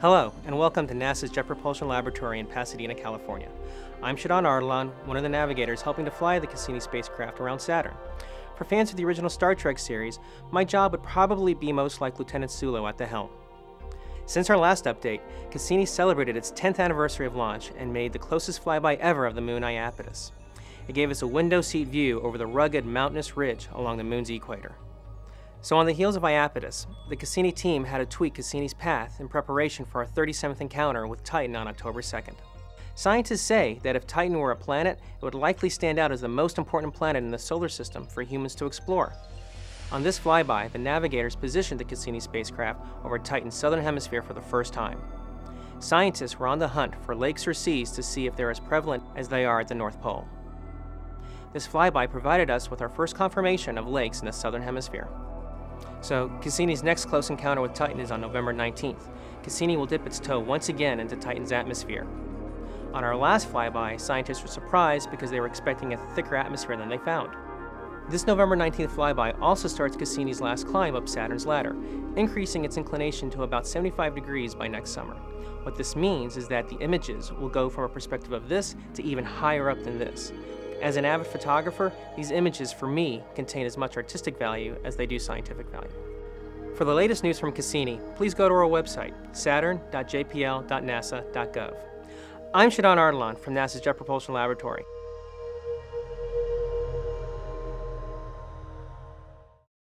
Hello, and welcome to NASA's Jet Propulsion Laboratory in Pasadena, California. I'm Shadan Ardalan, one of the navigators helping to fly the Cassini spacecraft around Saturn. For fans of the original Star Trek series, my job would probably be most like Lieutenant Sulu at the helm. Since our last update, Cassini celebrated its 10th anniversary of launch and made the closest flyby ever of the moon Iapetus. It gave us a window seat view over the rugged, mountainous ridge along the moon's equator. So on the heels of Iapetus, the Cassini team had to tweak Cassini's path in preparation for our 37th encounter with Titan on October 2nd. Scientists say that if Titan were a planet, it would likely stand out as the most important planet in the solar system for humans to explore. On this flyby, the navigators positioned the Cassini spacecraft over Titan's southern hemisphere for the first time. Scientists were on the hunt for lakes or seas to see if they're as prevalent as they are at the North Pole. This flyby provided us with our first confirmation of lakes in the southern hemisphere. So Cassini's next close encounter with Titan is on November 19th. Cassini will dip its toe once again into Titan's atmosphere. On our last flyby, scientists were surprised because they were expecting a thicker atmosphere than they found. This November 19th flyby also starts Cassini's last climb up Saturn's ladder, increasing its inclination to about 75 degrees by next summer. What this means is that the images will go from a perspective of this to even higher up than this. As an avid photographer, these images, for me, contain as much artistic value as they do scientific value. For the latest news from Cassini, please go to our website, saturn.jpl.nasa.gov. I'm Shadan Ardalan from NASA's Jet Propulsion Laboratory.